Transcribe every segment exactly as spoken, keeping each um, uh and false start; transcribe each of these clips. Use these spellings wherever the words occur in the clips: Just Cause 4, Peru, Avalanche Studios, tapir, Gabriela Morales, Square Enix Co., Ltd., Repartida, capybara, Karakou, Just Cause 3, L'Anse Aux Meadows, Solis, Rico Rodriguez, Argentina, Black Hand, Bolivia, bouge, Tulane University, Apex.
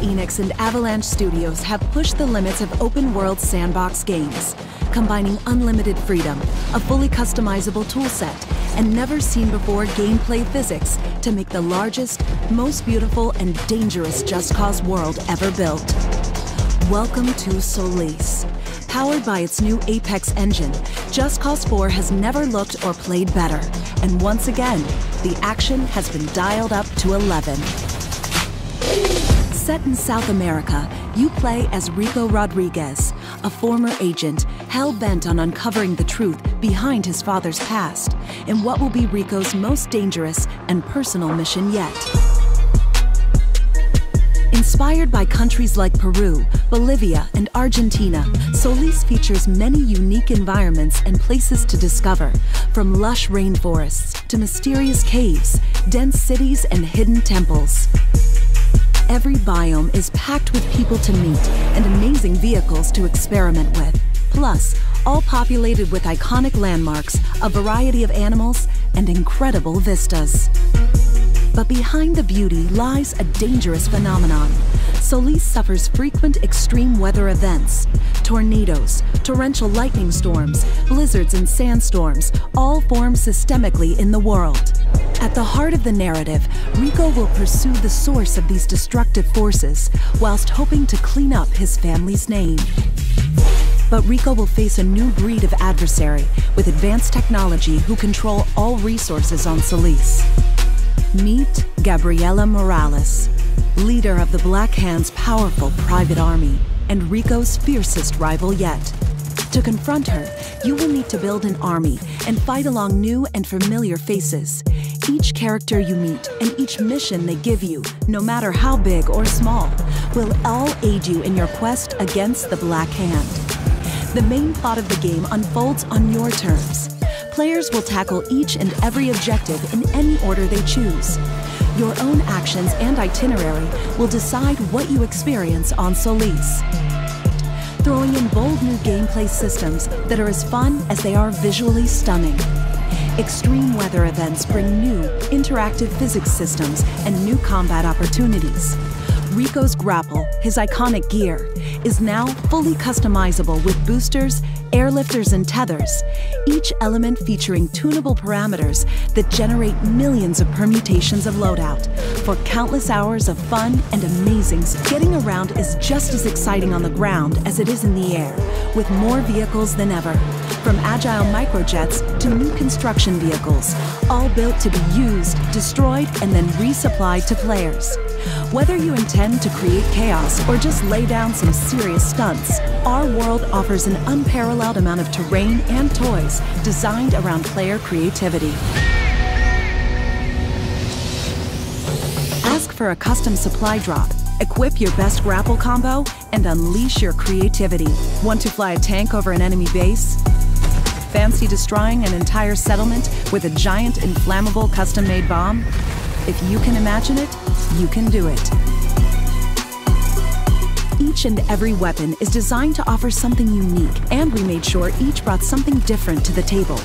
Enix and Avalanche Studios have pushed the limits of open-world sandbox games, combining unlimited freedom, a fully customizable toolset, and never-seen-before gameplay physics to make the largest, most beautiful, and dangerous Just Cause world ever built. Welcome to Solis. Powered by its new Apex engine, Just Cause four has never looked or played better. And once again, the action has been dialed up to eleven. Set in South America, you play as Rico Rodriguez, a former agent hell-bent on uncovering the truth behind his father's past in what will be Rico's most dangerous and personal mission yet. Inspired by countries like Peru, Bolivia, and Argentina, Solis features many unique environments and places to discover, from lush rainforests to mysterious caves, dense cities, and hidden temples. Every biome is packed with people to meet and amazing vehicles to experiment with. Plus, all populated with iconic landmarks, a variety of animals, and incredible vistas. But behind the beauty lies a dangerous phenomenon. Solis suffers frequent extreme weather events. Tornadoes, torrential lightning storms, blizzards and sandstorms all form systemically in the world. At the heart of the narrative, Rico will pursue the source of these destructive forces, whilst hoping to clean up his family's name. But Rico will face a new breed of adversary with advanced technology who control all resources on Solis. Meet Gabriela Morales, leader of the Black Hand's powerful private army and Rico's fiercest rival yet. To confront her, you will need to build an army and fight along new and familiar faces. Each character you meet and each mission they give you, no matter how big or small, will all aid you in your quest against the Black Hand. The main plot of the game unfolds on your terms. Players will tackle each and every objective in any order they choose. Your own actions and itinerary will decide what you experience on Solis, throwing in bold new gameplay systems that are as fun as they are visually stunning. Extreme weather events bring new, interactive physics systems and new combat opportunities. Rico's grapple, his iconic gear, is now fully customizable with boosters, airlifters, and tethers, each element featuring tunable parameters that generate millions of permutations of loadout for countless hours of fun and amazing. Getting around is just as exciting on the ground as it is in the air, with more vehicles than ever, from agile microjets to new construction vehicles, all built to be used, destroyed, and then resupplied to players. Whether you intend to create chaos or just lay down some serious stunts, our world offers an unparalleled amount of terrain and toys designed around player creativity. Ask for a custom supply drop, equip your best grapple combo, and unleash your creativity. Want to fly a tank over an enemy base? Fancy destroying an entire settlement with a giant inflammable custom-made bomb? If you can imagine it, you can do it. Each and every weapon is designed to offer something unique, and we made sure each brought something different to the table.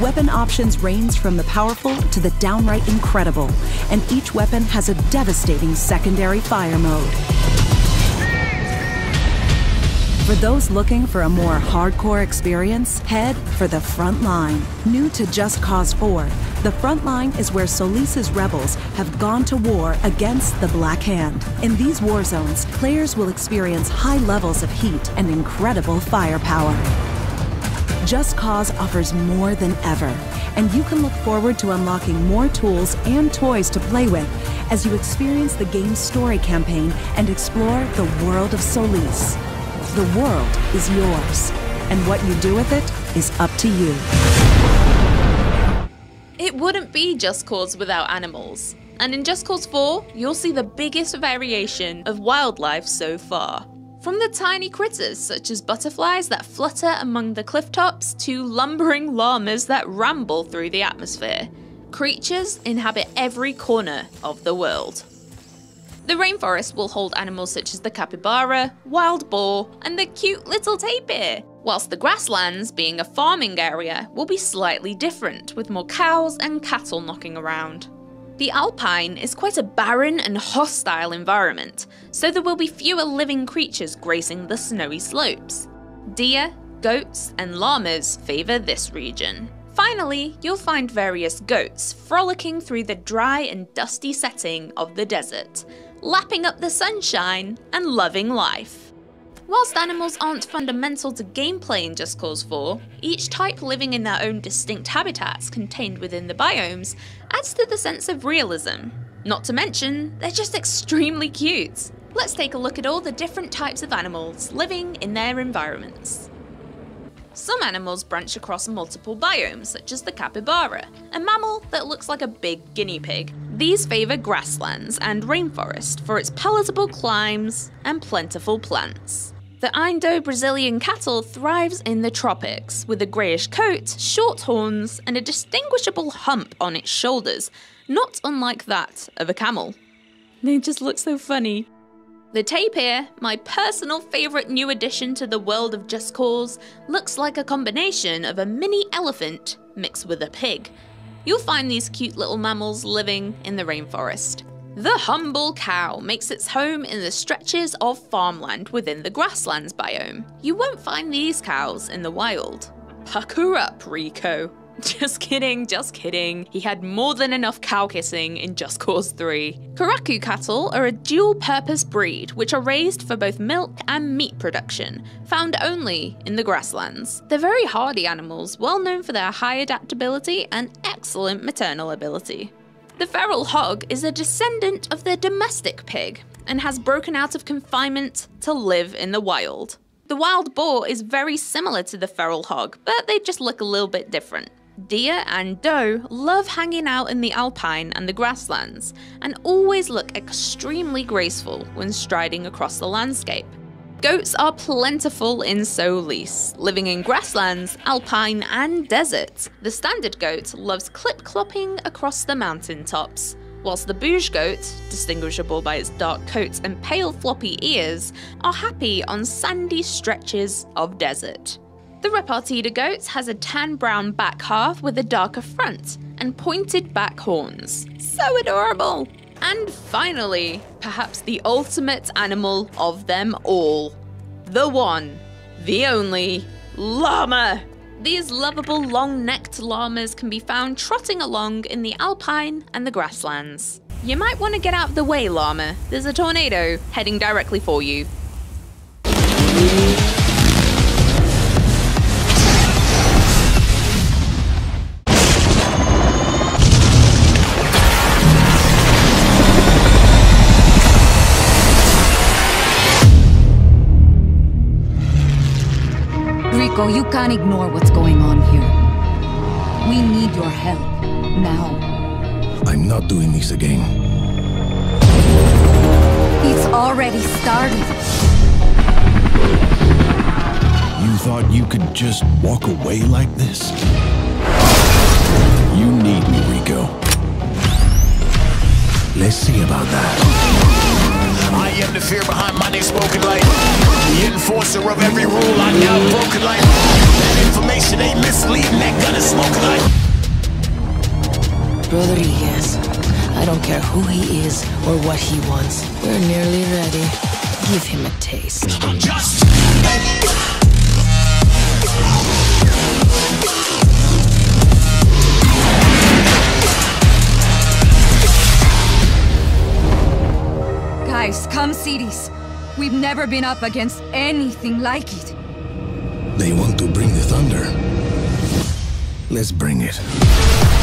Weapon options range from the powerful to the downright incredible, and each weapon has a devastating secondary fire mode. For those looking for a more hardcore experience, head for the front line. New to Just Cause four, the front line is where Solis's rebels have gone to war against the Black Hand. In these war zones, players will experience high levels of heat and incredible firepower. Just Cause offers more than ever, and you can look forward to unlocking more tools and toys to play with as you experience the game's story campaign and explore the world of Solis. The world is yours, and what you do with it is up to you. It wouldn't be Just Cause without animals, and in Just Cause four, you'll see the biggest variation of wildlife so far. From the tiny critters such as butterflies that flutter among the cliff tops to lumbering llamas that ramble through the atmosphere, creatures inhabit every corner of the world. The rainforest will hold animals such as the capybara, wild boar, and the cute little tapir, whilst the grasslands, being a farming area, will be slightly different, with more cows and cattle knocking around. The Alpine is quite a barren and hostile environment, so there will be fewer living creatures gracing the snowy slopes. Deer, goats, and llamas favour this region. Finally, you'll find various goats frolicking through the dry and dusty setting of the desert, lapping up the sunshine and loving life. Whilst animals aren't fundamental to gameplay in Just Cause four, each type living in their own distinct habitats contained within the biomes adds to the sense of realism. Not to mention, they're just extremely cute. Let's take a look at all the different types of animals living in their environments. Some animals branch across multiple biomes, such as the capybara, a mammal that looks like a big guinea pig. These favour grasslands and rainforest for its palatable climes and plentiful plants. The Indo-Brazilian cattle thrives in the tropics, with a greyish coat, short horns, and a distinguishable hump on its shoulders, not unlike that of a camel. They just look so funny. The tapir, my personal favourite new addition to the world of Just Cause, looks like a combination of a mini elephant mixed with a pig. You'll find these cute little mammals living in the rainforest. The humble cow makes its home in the stretches of farmland within the grasslands biome. You won't find these cows in the wild. Pucker up, Rico. Just kidding, just kidding. He had more than enough cow kissing in Just Cause three. Karakou cattle are a dual-purpose breed which are raised for both milk and meat production, found only in the grasslands. They're very hardy animals, well known for their high adaptability and excellent maternal ability. The feral hog is a descendant of the domestic pig and has broken out of confinement to live in the wild. The wild boar is very similar to the feral hog, but they just look a little bit different. Deer and doe love hanging out in the alpine and the grasslands, and always look extremely graceful when striding across the landscape. Goats are plentiful in Solis, living in grasslands, alpine and desert. The standard goat loves clip-clopping across the mountaintops, whilst the bouge goat, distinguishable by its dark coat and pale floppy ears, are happy on sandy stretches of desert. The Repartida goat has a tan-brown back half with a darker front and pointed back horns. So adorable! And finally, perhaps the ultimate animal of them all. The one, the only, llama! These lovable long-necked llamas can be found trotting along in the alpine and the grasslands. You might want to get out of the way, llama. There's a tornado heading directly for you. Rico, you can't ignore what's going on here. We need your help, now. I'm not doing this again. It's already started. You thought you could just walk away like this? You need me, Rico. Let's see about that. I am the fear behind my name spoken like. The enforcer of every rule I now broken like. That information ain't misleading, that gun is smoking like. Rodriguez, I don't care who he is or what he wants. We're nearly ready. Give him a taste. I'm just... Guys, come see these. We've never been up against anything like it. They want to bring the thunder. Let's bring it.